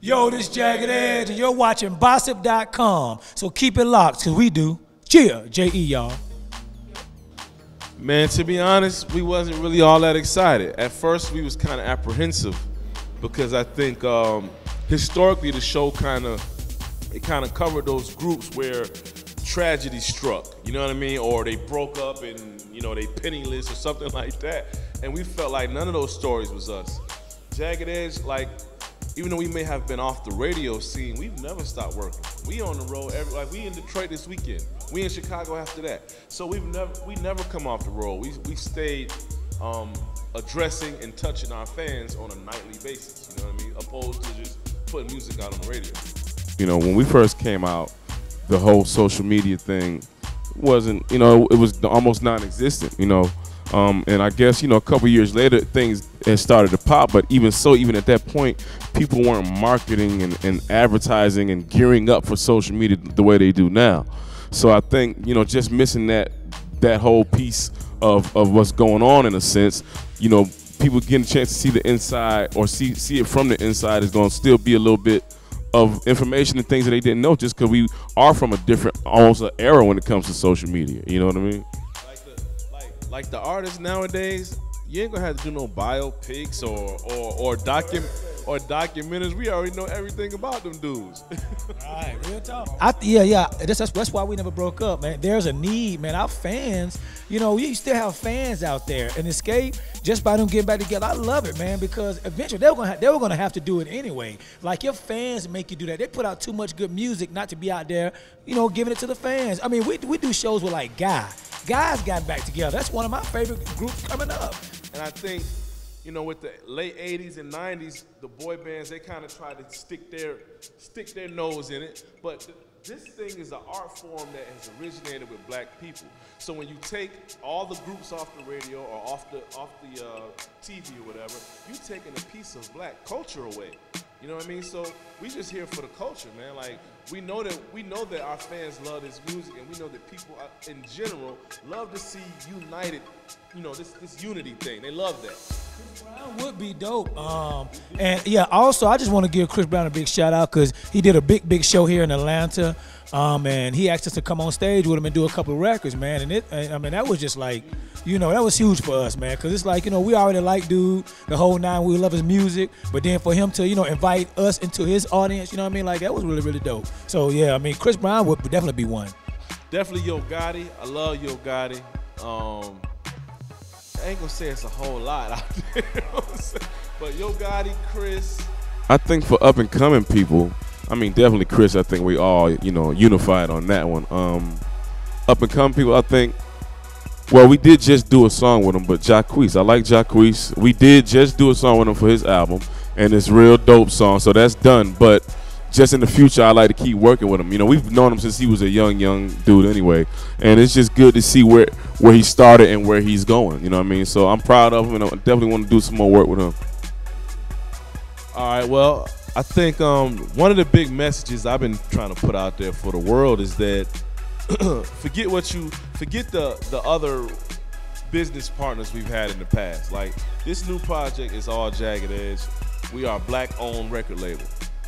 Yo, this Jagged Edge, and you're watching Bossip.com. So keep it locked, because we do. Cheer, J-E, y'all. Man, to be honest, we wasn't really all that excited. At first, we was kind of apprehensive, because I think historically the show kind of covered those groups where tragedy struck, you know what I mean? Or they broke up and, you know, they penniless or something like that. And we felt like none of those stories was us. Jagged Edge, like, even though we may have been off the radio scene, we've never stopped working. We on the road like we in Detroit this weekend. We in Chicago after that. So we never come off the road. We stayed addressing and touching our fans on a nightly basis, you know what I mean? Opposed to just putting music out on the radio. You know, when we first came out, the whole social media thing wasn't, you know, it was almost non-existent, you know. And I guess, you know, a couple years later, things had started to pop. But even so, even at that point, people weren't marketing and advertising and gearing up for social media the way they do now. So I think, you know, just missing that whole piece of what's going on in a sense, you know, people getting a chance to see the inside or see it from the inside is going to still be a little bit of information and things that they didn't know just because we are from a different, almost an era when it comes to social media. You know what I mean? Like the artists nowadays, you ain't gonna have to do no biopics or documentaries. We already know everything about them dudes. All right, real talk. Yeah. That's why we never broke up, man. There's a need, man. Our fans, you know, we still have fans out there. And Escape, just by them getting back together, I love it, man, because eventually they were gonna have to do it anyway. Like, your fans make you do that. They put out too much good music not to be out there, you know, giving it to the fans. I mean, we do shows with, like, Guy. Guys got back together. That's one of my favorite groups coming up. And I think, you know, with the late 80s and 90s, the boy bands, they kind of tried to stick their nose in it. But this thing is an art form that has originated with black people. So when you take all the groups off the radio or off the TV or whatever, you're taking a piece of black culture away. You know what I mean? So we just here for the culture, man. Like, we know that our fans love this music, and we know that people in general love to see united, you know, this unity thing. They love that. Chris Brown would be dope. And yeah, also I just want to give Chris Brown a big shout out because he did a big show here in Atlanta, and he asked us to come on stage with him and do a couple of records, man. And I mean, that was just like, you know, that was huge for us, man, because it's like, you know, we already like dude the whole nine. We love his music, but then for him to, you know, invite us into his audience, you know what I mean? Like, that was really, really dope. So yeah, I mean, Chris Brown would definitely be one. Definitely Yo Gotti. I love Yo Gotti. I ain't gonna say it's a whole lot out there, you know what I'm saying? But Yo Gotti, Chris. I think for up and coming people, I mean, definitely Chris. I think we all, you know, unified on that one. Up and coming people, I think. Well, we did just do a song with him, but Jacquees. I like Jacquees. We did just do a song with him for his album, and it's a real dope song. So that's done, but. Just in the future, I like to keep working with him. You know, we've known him since he was a young dude anyway. And it's just good to see where he started and where he's going. You know what I mean? So I'm proud of him, and I definitely want to do some more work with him. All right, well, I think one of the big messages I've been trying to put out there for the world is that forget the other business partners we've had in the past. Like, this new project is all Jagged Edge. We are a black-owned record label.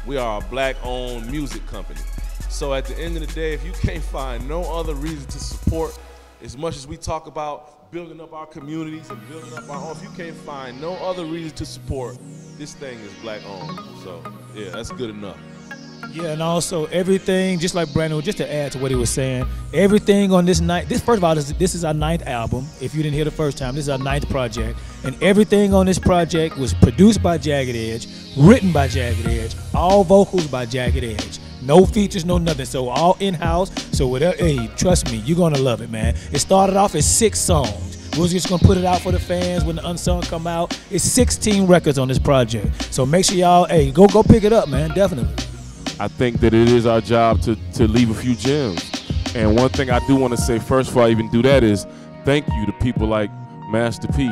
We are a black-owned music company. So at the end of the day, if you can't find no other reason to support, as much as we talk about building up our communities and building up our own, if you can't find no other reason to support, this thing is black-owned. So yeah, that's good enough. Yeah, and also everything, just like Brandon, just to add to what he was saying, everything on this night, first of all, this is our 9th album. If you didn't hear the first time, this is our 9th project. And everything on this project was produced by Jagged Edge, written by Jagged Edge, all vocals by Jagged Edge. No features, no nothing. So all in-house. So whatever, hey, trust me, you're going to love it, man. It started off as 6 songs. We're just going to put it out for the fans when the Unsung come out. It's 16 records on this project. So make sure y'all, hey, go pick it up, man, definitely. I think that it is our job to leave a few gems. And one thing I do want to say first before I even do that is thank you to people like Master P,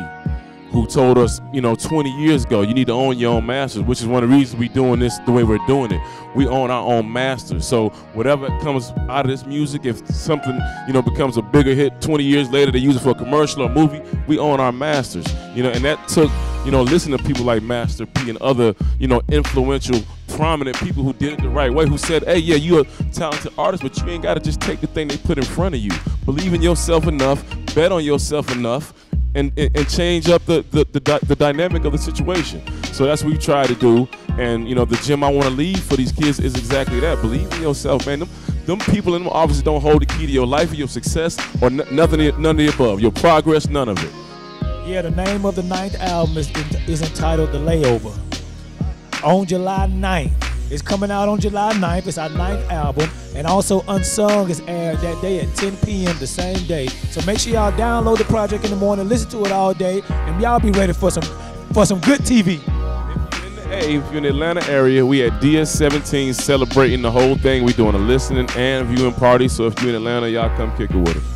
who told us, you know, 20 years ago, you need to own your own masters, which is one of the reasons we're doing this the way we're doing it. We own our own masters. So whatever comes out of this music, if something, you know, becomes a bigger hit 20 years later, they use it for a commercial or movie, we own our masters. You know, and that took you know, listen to people like Master P and other, you know, influential, prominent people who did it the right way, who said, hey, yeah, you're a talented artist, but you ain't got to just take the thing they put in front of you. Believe in yourself enough, bet on yourself enough, and change up the dynamic of the situation. So that's what we try to do. And, you know, the gym I want to leave for these kids is exactly that. Believe in yourself, man. Them people in them offices don't hold the key to your life or your success or none of the above. Your progress, none of it. Yeah, the name of the 9th album is entitled The Layover. On July 9th. It's coming out on July 9th. It's our 9th album. And also Unsung is aired that day at 10 p.m. the same day. So make sure y'all download the project in the morning, listen to it all day, and y'all be ready for some good TV. Hey, if you're in the Atlanta area, we at DS17 celebrating the whole thing. We're doing a listening and viewing party, so if you're in Atlanta, y'all come kick it with us.